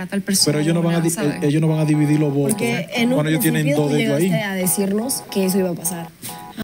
a tal persona. Pero ellos no van a dividir los votos. Porque en un principio tú llegaste a decirnos que eso iba a pasar.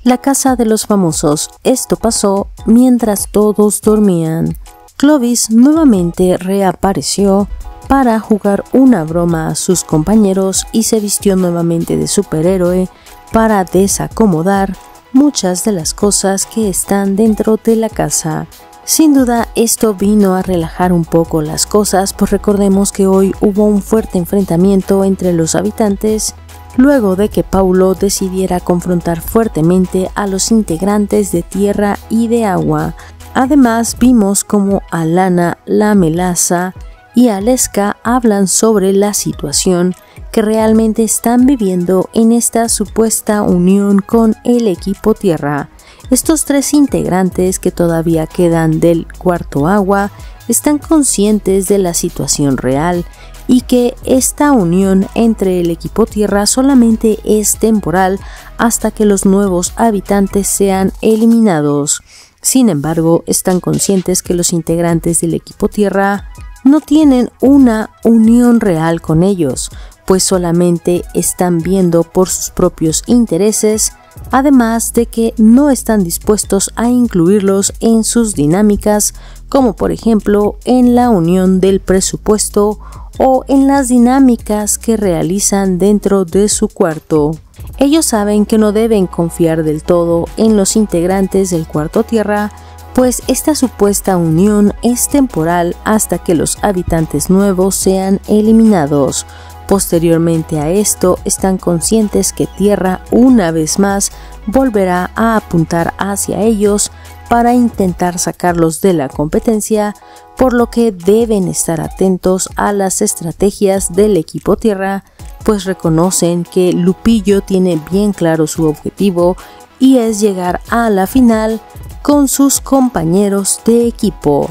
La casa de los famosos. Esto pasó mientras todos dormían. Clovis nuevamente reapareció para jugar una broma a sus compañeros y se vistió nuevamente de superhéroe para desacomodar muchas de las cosas que están dentro de la casa. Sin duda esto vino a relajar un poco las cosas, pues recordemos que hoy hubo un fuerte enfrentamiento entre los habitantes luego de que Paulo decidiera confrontar fuertemente a los integrantes de tierra y de agua. Además vimos como Alana, la Melaza y Aleska hablan sobre la situación que realmente están viviendo en esta supuesta unión con el equipo tierra. Estos tres integrantes que todavía quedan del cuarto agua están conscientes de la situación real y que esta unión entre el equipo tierra solamente es temporal hasta que los nuevos habitantes sean eliminados. Sin embargo, están conscientes que los integrantes del equipo tierra no tienen una unión real con ellos, pues solamente están viendo por sus propios intereses, además de que no están dispuestos a incluirlos en sus dinámicas, como por ejemplo en la unión del presupuesto o en las dinámicas que realizan dentro de su cuarto. Ellos saben que no deben confiar del todo en los integrantes del cuarto tierra, pues esta supuesta unión es temporal hasta que los habitantes nuevos sean eliminados. Posteriormente a esto, están conscientes que tierra una vez más volverá a apuntar hacia ellos para intentar sacarlos de la competencia, por lo que deben estar atentos a las estrategias del equipo tierra, pues reconocen que Lupillo tiene bien claro su objetivo y es llegar a la final con sus compañeros de equipo.